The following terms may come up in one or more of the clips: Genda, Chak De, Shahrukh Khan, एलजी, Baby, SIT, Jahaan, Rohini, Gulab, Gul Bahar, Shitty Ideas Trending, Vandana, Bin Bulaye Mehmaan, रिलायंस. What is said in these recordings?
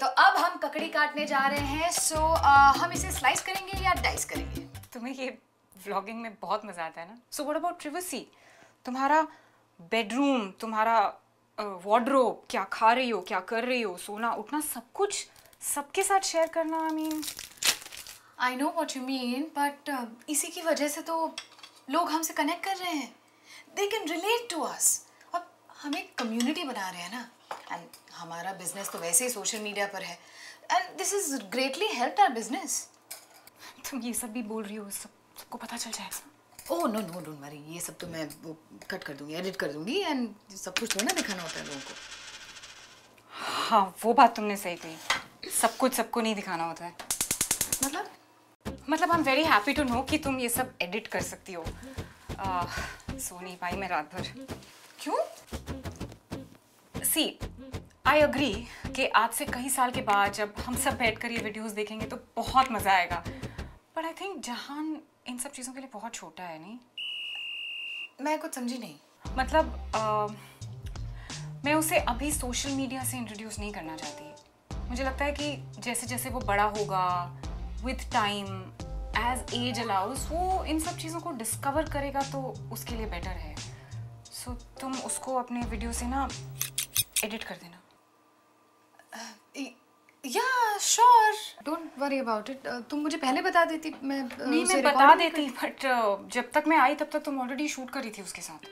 तो अब हम ककड़ी काटने जा रहे हैं। सो हम इसे स्लाइस करेंगे या डाइस करेंगे? तुम्हें ये व्लॉगिंग में बहुत मजा आता है ना। So what about privacy? तुम्हारा बेडरूम, तुम्हारा वार्डरोब, क्या खा रही हो, क्या कर रही हो, सोना उठना, सब कुछ सबके साथ शेयर करना। I know what you mean, but इसी की वजह से तो लोग हमसे कनेक्ट कर रहे हैं। They can relate to us. अब हम एक कम्युनिटी बना रहे हैं ना, एंड हमारा बिजनेस तो वैसे ही सोशल मीडिया पर है, and this is greatly helped our business. तुम ये सब भी बोल रही हो, सबको पता चल जाएगा। Oh no no, don't worry, ये सब तो मैं वो कट कर दूंगी, एडिट कर दूंगी, एंड सब कुछ ना दिखाना होता है लोगों को। हाँ, वो बात तुमने सही कही, सब कुछ सबको नहीं दिखाना होता है। मतलब I am very happy to know कि तुम ये सब एडिट कर सकती हो। सो नहीं पाई मैं रात भर। क्यों? सी आई अग्री कि आज से कई साल के बाद जब हम सब बैठकर ये वीडियोस देखेंगे तो बहुत मज़ा आएगा, बट आई थिंक जहान इन सब चीज़ों के लिए बहुत छोटा है। नहीं, मैं कुछ समझी नहीं। मतलब मैं उसे अभी सोशल मीडिया से इंट्रोड्यूस नहीं करना चाहती। मुझे लगता है कि जैसे जैसे वो बड़ा होगा, with time, as age allows, वो इन सब चीज़ों को डिस्कवर करेगा, तो उसके लिए बेटर है। सो तुम उसको अपने वीडियो से ना एडिट कर देना। Yeah sure, don't worry about it. तुम मुझे पहले बता देती। मैं बता देती, बट जब तक मैं आई तब तक तुम ऑलरेडी शूट कर रही थी उसके साथ।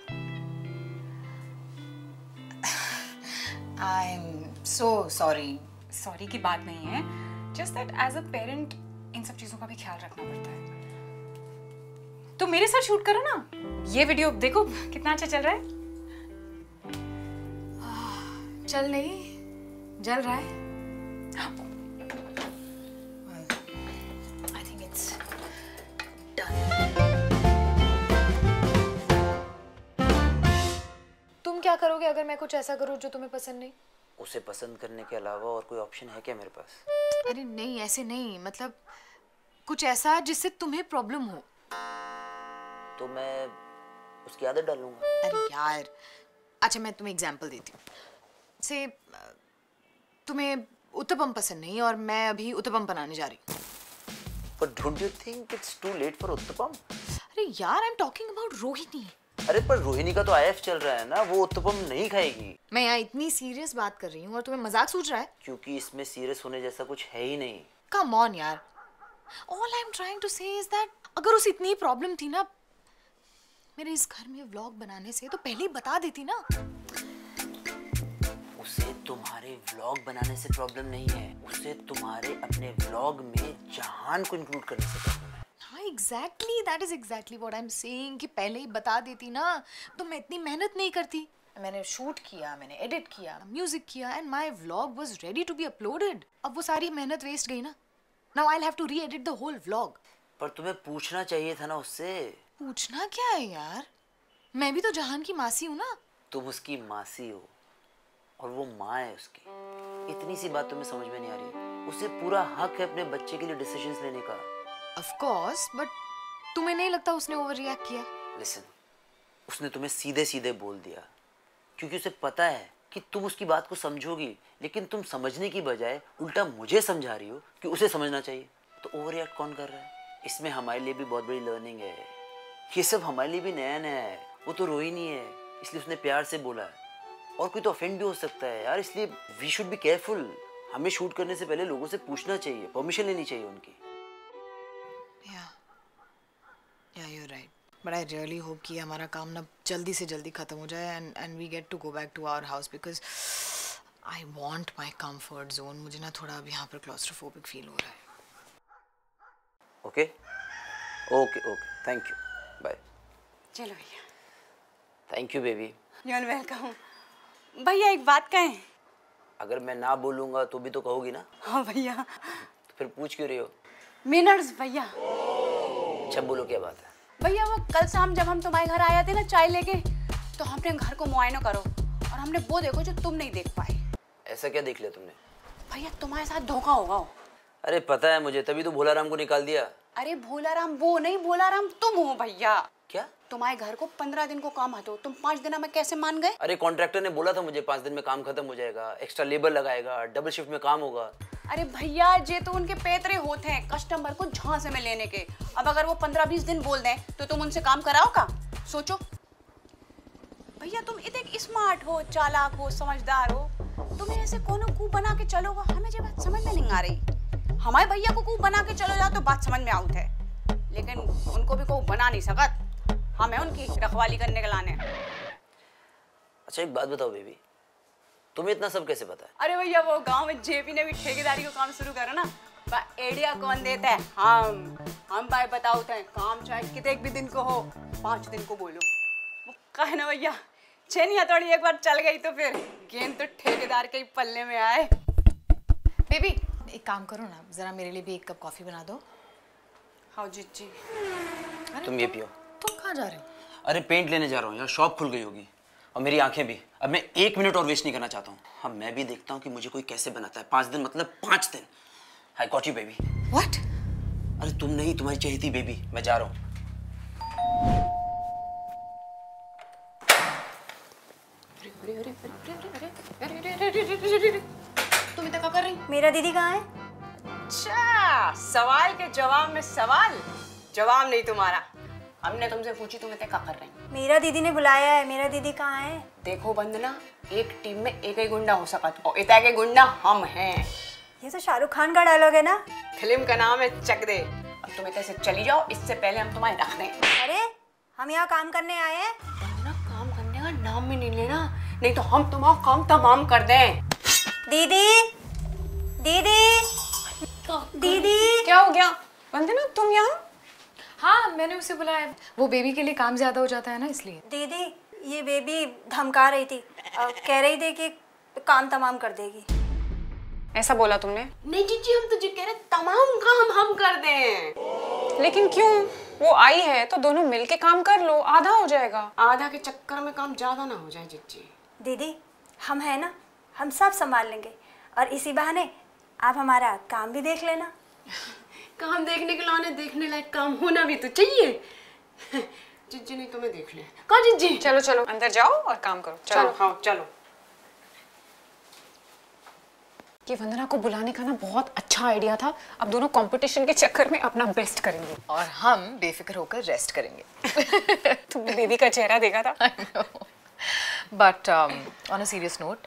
I am so sorry. Sorry की बात नहीं है, just that as a parent इन सब चीज़ों का भी ख्याल रखना पड़ता है। तो मेरे साथ शूट करो ना ये वीडियो, देखो कितना अच्छा चल रहा है। चल नहीं, जल रहा है। I think it's done. तुम क्या करोगे अगर मैं कुछ ऐसा करूँ जो तुम्हें पसंद नहीं? उसे पसंद करने के अलावा और कोई ऑप्शन है क्या मेरे पास? अरे नहीं, ऐसे नहीं, मतलब कुछ ऐसा जिससे तुम्हें प्रॉब्लम हो। तो मैं उसकी आदत डालूंगा। अरे यार, अच्छा मैं तुम्हें एग्जांपल देती हूँ। से तुम्हें उत्तपम पसंद नहीं और मैं अभी उत्तपम बनाने जा रही हूँ। But don't you think it's too late for uttapam? अरे यार, I'm talking about रोहिणी। अरे पर रोहिणी का तो आईएफ चल रहा है ना, वो उत्तपम नहीं खाएगी। मैं यहाँ इतनी सीरियस बात कर रही हूँ और तुम्हें मजाक सूझ रहा है? क्योंकि इसमें सीरियस होने जैसा कुछ है ही नहीं। Come on यार, all I'm trying to say is that अगर उसे इतनी प्रॉब्लम थी ना मेरे इस घर में व्लॉग बनाने से, तो पहले ही बता देती ना। उसे तुम्हारे व्लॉग बनाने से प्रॉब्लम नहीं है, उसे तुम्हारे अपने व्लॉग में जहान को इंक्लूड करने से प्रॉब्लम है। हाँ exactly, that is exactly what I am saying, कि पहले ही बता देती ना तो मैं इतनी मेहनत नहीं करती। मैंने शूट किया, मैंने एडिट किया, म्यूजिक किया, and my vlog was ready to be uploaded. अब वो सारी मेहनत वेस्ट गई ना। Now I will have to reedit the whole vlog. पर तुम्हें पूछना चाहिए था ना उससे। पूछना क्या है यार, मैं भी तो जहान की मासी हूँ ना। तुम उसकी मासी हो और वो माँ है उसकी। इतनी सी बात तुम्हें समझ में नहीं आ रही है? उसे पूरा हक है अपने बच्चे के लिए डिसीजंस लेने का। Of course, but तुम्हें नहीं लगता उसने ओवररिएक्ट किया? Listen, उसने तुम्हें सीधे-सीधे बोल दिया, क्योंकि उसे पता है कि तुम उसकी बात को समझोगी, लेकिन तुम समझने की बजाय उल्टा मुझे समझा रही हो कि उसे समझना चाहिए। तो ओवररिएक्ट कौन कर रहा है? इसमें हमारे लिए भी बहुत बड़ी लर्निंग है। ये सब हमारे लिए भी नया नया है। वो तो रोहिणी है, इसलिए उसने प्यार से बोला। और कोई तो ऑफेंड भी हो सकता है यार, इसलिए वी शुड बी केयरफुल। हमें शूट करने से पहले लोगों से पूछना चाहिए, परमिशन लेनी चाहिए उनकी। Yeah you are right, but I really hope कि हमारा काम ना जल्दी से जल्दी खत्म हो जाए and we get to go back to our house, because I want my comfort zone. मुझे ना थोड़ा अब यहाँ पर क्लॉस्ट्रोफोबिक फील हो रहा है। Okay okay okay, thank you, bye. चलो भैया। Thank you baby. You are welcome. भैया एक बात कहें? अगर मैं ना बोलूंगा तो भी तो कहोगी ना? हाँ भैया। तो फिर पूछ क्यों रही हो? मेनर्स भैया। अच्छा बोलो, क्या बात है? भैया वो कल शाम जब हम तुम्हारे घर आए थे ना चाय लेके, तो हमने घर को मुआयना करो और हमने वो देखो जो तुम नहीं देख पाए। ऐसा क्या देख लिया तुमने? भैया तुम्हारे साथ धोखा होगा हो। अरे पता है मुझे, तभी तो भोलाराम को निकाल दिया। अरे भोलाराम वो नहीं, भोलाराम तुम हो भैया। क्या तुम्हारे घर को 15 दिन को काम हटाओ, तुम 5 दिन में कैसे मान गए? अरे कॉन्ट्रैक्टर ने बोला था मुझे 5 दिन में काम खत्म हो जाएगा, एक्स्ट्रा लेबर लगाएगा, डबल शिफ्ट में काम होगा। अरे भैया ये तो उनके पैतरे होते हैं कस्टमर को झांसे में लेने के। अब अगर वो 15-20 दिन बोल दें तो तुम उनसे काम कराओ का? सोचो भैया, तुम इतने स्मार्ट हो, चालाक हो, समझदार हो, तुम्हें ऐसे कोनो कूप बना के चलो हमें ये बात समझ में नहीं आ रही। हमारे भैया को कूप बना के चलो जाओ तो बात समझ में आउट है, लेकिन उनको भी कूप बना नहीं सकत, हमें उनकी रखवाली करने के लाने। अच्छा एक बात बताओ बेबी, तुम्हें इतना सब कैसे पता है? अरे भैया वो गांव में जेपी ने भी ठेकेदारी का काम शुरू करा ना, आइडिया कौन देता है? हम भाई बताते हैं, काम चाहे कितने भी दिन को हो, 5 दिन को बोलो। वो कहे ना भैया, छेनी हथौड़ी एक बार चल गई तो फिर गेंद तो ठेकेदार के ही पल्ले में आए। बेबी एक काम करो ना, जरा मेरे लिए भी 1 कप कॉफी बना दो। हाँ जी। तुम ये पियो। तुम कहाँ जा रहे हो? अरे पेंट लेने जा रहा हूँ यार, शॉप खुल गई होगी और मेरी आंखें भी। अब मैं 1 मिनट और वेस्ट नहीं करना चाहता हूँ। अब मैं भी देखता हूँ कि मुझे कोई कैसे बनाता है। 5 दिन मतलब 5 दिन। I got you baby. What? अरे तुम नहीं, तुम्हारी चहेती बेबी। मैं जा रहा हूँ। तुम इतना क्या कर रही? मेरा दीदी कहाँ है? अच्छा सवाल के जवाब में सवाल, जवाब नहीं तुम्हारा। हमने तुमसे पूछी तुम इतने क्या कर रहे हैं? मेरा दीदी ने बुलाया है। मेरा दीदी कहाँ है? देखो वंदना, एक टीम में एक ही गुंडा हो सकता है और इतना के गुंडा हम हैं। ये तो शाहरुख खान का डायलॉग है ना, फिल्म का नाम है चक दे। अब तुम इतने से चली जाओ, इससे पहले हम तुम्हें रख दें। अरे हम यहाँ काम करने आए हैं। वंदना काम करने का नाम भी नहीं लेना, नहीं तो हम तुम्हारा काम तमाम कर दें। दीदी दीदी दीदी क्या हो गया? वंदना तुम यहाँ? हाँ मैंने उसे बुलाया, वो बेबी के लिए काम ज्यादा हो जाता है ना इसलिए। दीदी ये बेबी धमका रही थी, कह रही थी कि काम तमाम कर देगी। ऐसा बोला तुमने? नहीं जीजी हम तुझे कह रहे तमाम काम हम कर दें। लेकिन क्यों? वो आई है तो दोनों मिलके काम कर लो, आधा हो जाएगा। आधा के चक्कर में काम ज्यादा ना हो जाए जीजी। दीदी हम है ना, हम सब संभाल लेंगे और इसी बहाने आप हमारा काम भी देख लेना। काम देखने के लाने देखने लायक काम होना भी तो चाहिए। जिज्जी नहीं तुम्हें देख ले। कहाँ जिज्जी? चलो चलो अंदर जाओ और काम करो। चलो हाँ चलो। कि वंदना को बुलाने का ना बहुत अच्छा आइडिया था। अब दोनों कंपटीशन के चक्कर में अपना बेस्ट करेंगे और हम बेफिक्र होकर रेस्ट करेंगे। तुमने दीदी का चेहरा देखा था। But on a serious note,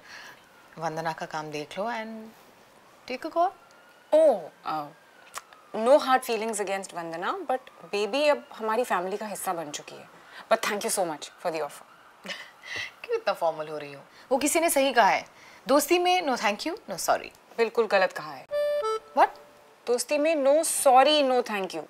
Vandana का काम देख लो and take a call. Oh no hard feelings against Vandana, but baby अब हमारी फैमिली का हिस्सा बन चुकी है। But thank you so much for the offer. क्यों इतना फॉर्मल हो रही हो? वो किसी ने सही कहा है, दोस्ती में no thank you no sorry. बिल्कुल गलत कहा है। व्हाट? दोस्ती में no sorry no thank you.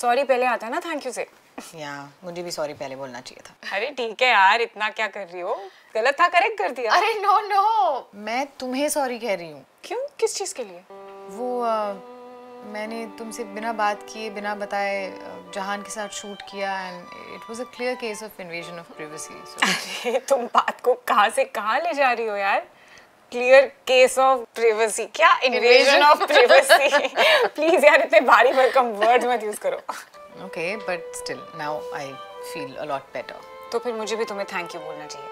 Sorry पहले आता है ना थैंक यू से। या मुझे भी सॉरी पहले बोलना चाहिए था। अरे ठीक है यार, इतना क्या कर रही हो? गलत था, करेक्ट कर दिया। अरे नो नो, मैं तुम्हें सॉरी कह रही हूँ। क्यों? किस चीज़ के लिए? वो मैंने तुमसे बिना बात किए बिना बताए जहान के साथ शूट किया and it was a clear case of invasion of privacy. अरे तुम बात को कहाँ से कहाँ ले जा रही हो यार। क्लियर केस ऑफ प्राइवेसी क्या? Invasion of privacy. प्लीज यार इतने भारी भरकम वर्ड मत यूज करो। Okay but still now I feel a lot better. तो फिर मुझे भी तुम्हें थैंक यू बोलना चाहिए,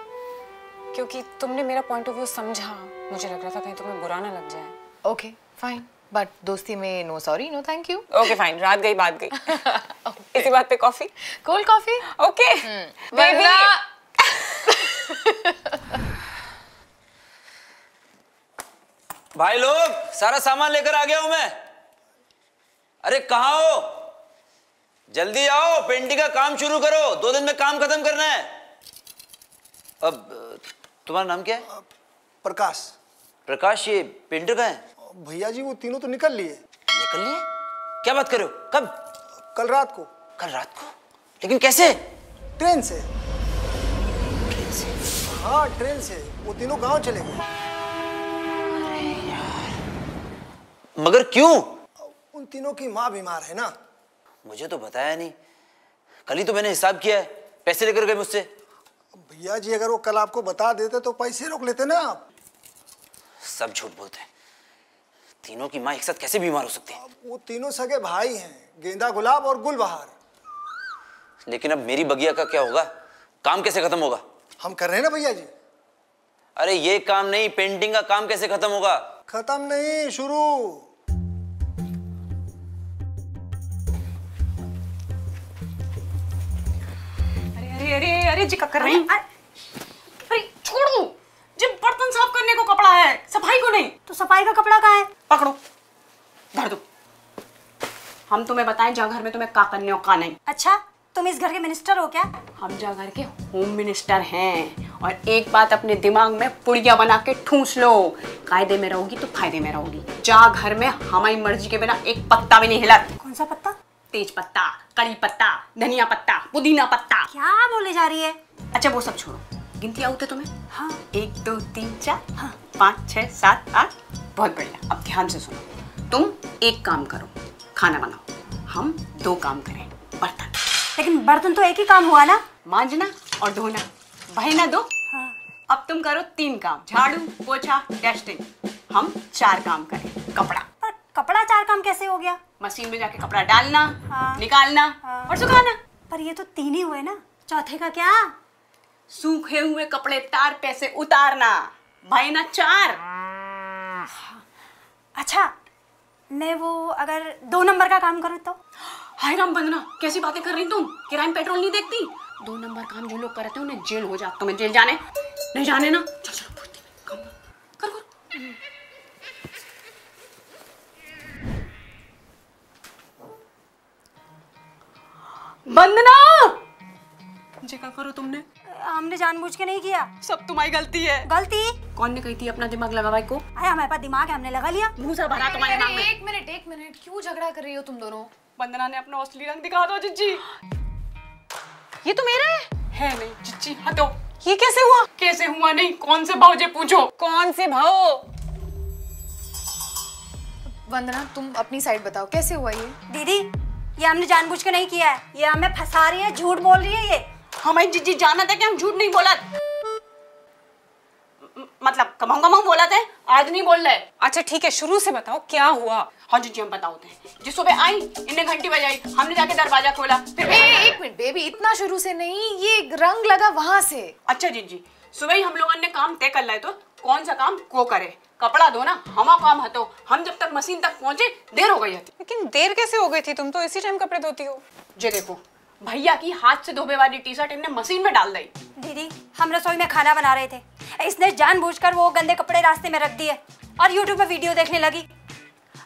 क्योंकि तुमने मेरा पॉइंट ऑफ व्यू समझा। मुझे लग रहा था कहीं तुम्हें बुरा ना लग जाए। ओके फाइन, बट दोस्ती में no sorry no thank you. Okay fine, रात गई बात गई। Okay. इसी बात पे कॉफी, कोल्ड कॉफी। ओके भाई लोग सारा सामान लेकर आ गया हूं मैं। अरे कहाँ हो? जल्दी आओ, पेंटिंग का काम शुरू करो, 2 दिन में काम खत्म करना है। अब तुम्हारा नाम क्या है? प्रकाश। प्रकाश ये पेंटर का है? भैया जी वो तीनों तो निकल लिए। निकल लिए? क्या बात कर रहे हो? कब? कल रात को। कल रात को? लेकिन कैसे? ट्रेन से। ट्रेन से? हाँ ट्रेन से, वो तीनों गांव चले गए। अरे यार मगर क्यों? उन तीनों की माँ बीमार है ना। मुझे तो बताया नहीं, कल ही तो मैंने हिसाब किया है। पैसे लेकर गए मुझसे। भैया जी अगर वो कल आपको बता देते तो पैसे रोक लेते ना आप। सब झूठ बोलते हैं, तीनों की माँ एक साथ कैसे बीमार हो सकती है? वो तीनों सगे भाई हैं, गेंदा, गुलाब और गुल बहार। लेकिन अब मेरी बगिया का क्या होगा? काम कैसे खत्म होगा? हम कर रहे हैं ना भैया जी। अरे ये काम नहीं, पेंटिंग का काम कैसे खत्म होगा? खत्म नहीं, शुरू। अरे अरे अरे अरे जी क्या कर रही हैं? अरे छोड़ो, जब बर्तन साफ करने को कपड़ा है, सफाई को नहीं। तो सफाई का कपड़ा कहाँ है? पकड़ो, धर दो। हम तुम्हें बताएं जहाँ घर में तुम्हें का करने और का नहीं। अच्छा, तुम इस घर के मिनिस्टर हो क्या? हम जहाँ घर के होम मिनिस्टर हैं। और एक बात अपने दिमाग में पुड़िया बना के ठूंस लो, कायदे में रहोगी तो फायदे में रहोगी। जा घर में हमारी मर्जी के बिना एक पत्ता भी नहीं हिलाती। कौन सा पत्ता? तेज पत्ता, कड़ी पत्ता, धनिया पत्ता, पुदीना पत्ता। क्या बोले जा रही है? अच्छा वो सब छोड़ो, गिनती आउट है तुम्हें? हाँ। 1 2 3 4, हाँ 5 6 7 8। बहुत बढ़िया। अब ध्यान से सुनो, तुम एक काम करो, खाना बनाओ, हम दो काम करें, बर्तन। लेकिन बर्तन तो एक ही काम हुआ ना, मांजना और धोना। बहना दो। हाँ। अब तुम करो 3 काम, झाड़ू पोछा डस्टिंग। हम 4 काम करें, कपड़ा। पर कपड़ा 4 काम कैसे हो गया? मशीन में जाके कपड़ा डालना, हाँ। निकालना, हाँ। और सुखाना। पर ये तो 3 ही हुए ना, चौथे का क्या? सूखे हुए कपड़े तार पे से उतारना, बहना 4। हाँ। अच्छा मैं वो अगर 2 नंबर का काम करूँ तो? हाय राम वंदना, कैसी बातें कर रही तुम? किराए पेट्रोल नहीं देखती? 2 नंबर काम जो लोग करते हैं उन्हें जेल हो जाता। तुम्हें जेल जाने नहीं जाने ना, चल चलो पूछती काम कर कर। वंदना जी क्या करो तुमने? हमने जानबूझ के नहीं किया, सब तुम्हारी गलती है। गलती? कौन ने कही थी अपना दिमाग लगा भाई को? अरे हमारे पास दिमाग है, हमने लगा लिया। मुंह से भरा तुम्हारे दिमाग में। एक मिनट क्यों झगड़ा कर रही हो तुम दोनों? वंदना ने अपना असली रंग दिखा दो। जी ये तो मेरा है नहीं। चिच्ची हटो। ये कैसे हुआ? कैसे हुआ नहीं, कौन से भाव? जे पूछो कौन से भाव? वंदना तुम अपनी साइड बताओ, कैसे हुआ ये? दीदी ये हमने जानबूझ के नहीं किया है, ये हमें फंसा रही है, झूठ बोल रही है ये। हमारी जिज्जी जाना था कि हम झूठ नहीं बोला, मतलब कमाऊ बोला था, आज नहीं बोल रहे। अच्छा ठीक है, शुरू से बताओ क्या हुआ। हाँ जी हम बताते हैं। जिस सुबह आई इन्हें घंटी बजाई, हमने जाके दरवाजा खोला। फिर एक मिनट बेबी, इतना शुरू से नहीं, ये रंग लगा वहाँ से। अच्छा जी सुबह ही हम लोगों ने काम तय कर लाए, तो कौन सा काम को करे? कपड़ा धोना हमारा काम हतो। हम जब तक मशीन तक पहुँचे देर हो गई थी। लेकिन देर कैसे हो गई थी? तुम तो इसी टाइम कपड़े धोती हो। जी देखो भैया की हाथ से धोबे वाली टी शर्ट इन्हें मशीन में डाल दी। दीदी हम रसोई में खाना बना रहे थे, इसने जानबूझकर वो गंदे कपड़े रास्ते में रख दिए और यूट्यूब पर वीडियो देखने लगी।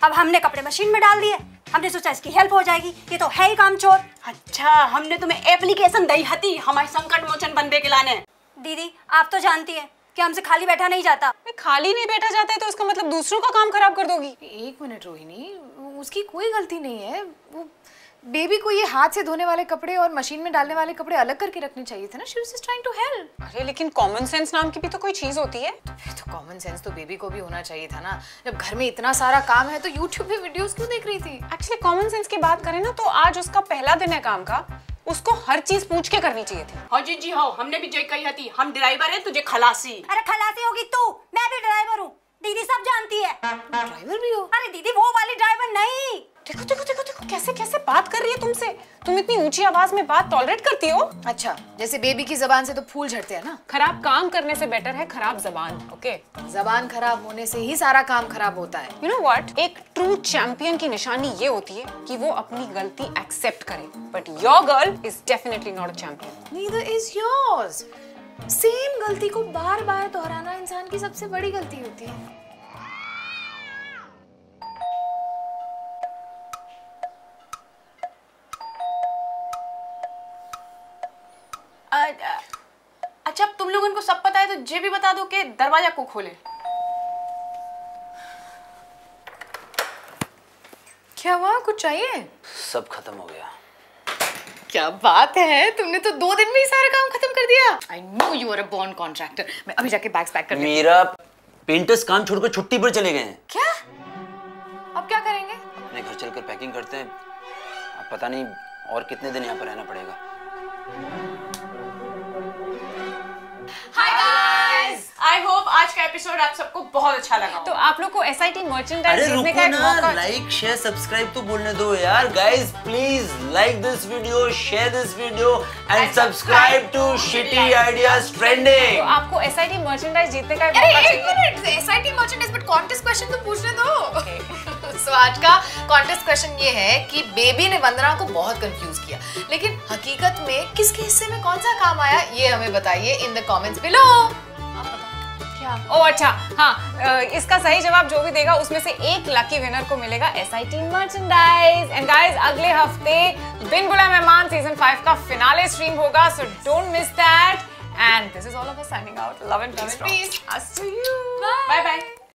अब हमने कपड़े मशीन में डाल दिए, हमने सोचा इसकी हेल्प हो जाएगी, ये तो है ही काम चोर। अच्छा हमने तुम्हें एप्लीकेशन दी हती हमारे संकट मोचन बनने के लाने। दीदी आप तो जानती हैं कि हमसे खाली बैठा नहीं जाता। खाली नहीं बैठा जाता है तो उसका मतलब दूसरों का काम खराब कर दोगी। एक मिनट रोहिणी, उसकी कोई गलती नहीं है। वो बेबी को ये हाथ से धोने वाले कपड़े और मशीन में डालने वाले कपड़े अलग करके रखने चाहिए थे ना। She was just trying to help. अरे लेकिन कॉमन सेंस नाम की भी तो कोई चीज होती है। तो कॉमन सेंस तो बेबी को भी होना चाहिए था ना, जब घर में इतना सारा काम है तो यूट्यूब पे वीडियोस क्यों देख रही थी? एक्चुअली कॉमन सेंस की बात करें ना तो आज उसका पहला दिन है काम का, उसको हर चीज पूछ के करनी चाहिए थी। हाँ जी हाँ, हमने भी जय कही थी, हम ड्राइवर है तुझे खलासी। अरे खलासी होगी तू, मैं भी ड्राइवर हूँ, दीदी सब जानती है। ड्राइवर भी हो? अरे दीदी वो वाली ड्राइवर नहीं। देखो देखो देखो देखो कैसे कैसे बात कर रही है तुमसे। तुम इतनी ऊंची आवाज में बात टॉलरेट करती हो? अच्छा जैसे बेबी की जबान से तो फूल झड़ते हैं ना। खराब काम करने से बेटर है खराब जबान। ओके, जबान खराब होने से ही सारा काम खराब होता है। यू नो व्हाट, एक ट्रू चैंपियन की निशानी ये होती है कि वो अपनी गलती एक्सेप्ट करे। But your girl is definitely not a champion. Neither is yours. Same गलती को बार बार दोहराना इंसान की सबसे बड़ी गलती होती है। अच्छा तुम लोगों को सब पता है तो ये भी बता दो कि दरवाजा को खोले। क्या हुआ, कुछ चाहिए? सब खत्म हो गया। क्या बात है, तुमने तो 2 दिन में ही सारा काम खत्म कर दिया। I knew you were a born contractor. मैं अभी जाके बैग्स पैक कर देती हूँ। मेरा पेंटर्स काम छोड़कर छुट्टी पर चले गए हैं। क्या? अब क्या करेंगे? अपने घर चलकर पैकिंग करते हैं। अब पता नहीं और कितने दिन यहाँ पर रहना पड़ेगा। Hi guys, I hope आज का एपिसोड आप सबको बहुत अच्छा लगा, तो आप लोग को SIT merchandise जीतने का मौका। लाइक शेयर सब्सक्राइब तो बोलने दो यार। Guys please like this video, share this video and subscribe to shitty ideas trending. आपको SIT merchandise जीतने का मौका चाहिए। SIT merchandise but contest question तो पूछने दो। So, आज का कॉन्टेस्ट क्वेश्चन ये है कि बेबी ने वंदना को बहुत कंफ्यूज किया, लेकिन हकीकत में किसके हिस्से में कौन सा काम आया ये हमें बताइए इन द कमेंट्स बिलो। क्या? ओ अच्छा हाँ, इसका सही जवाब जो भी देगा उसमें से एक लकी विनर को मिलेगा SIT merchandise। एंड गाइस अगले हफ्ते बिन बुलाए मेहमान सीजन 5 का फिनाले स्ट्रीम होगा, so don't miss that. And this is all of us signing out. Love and peace. Bye bye.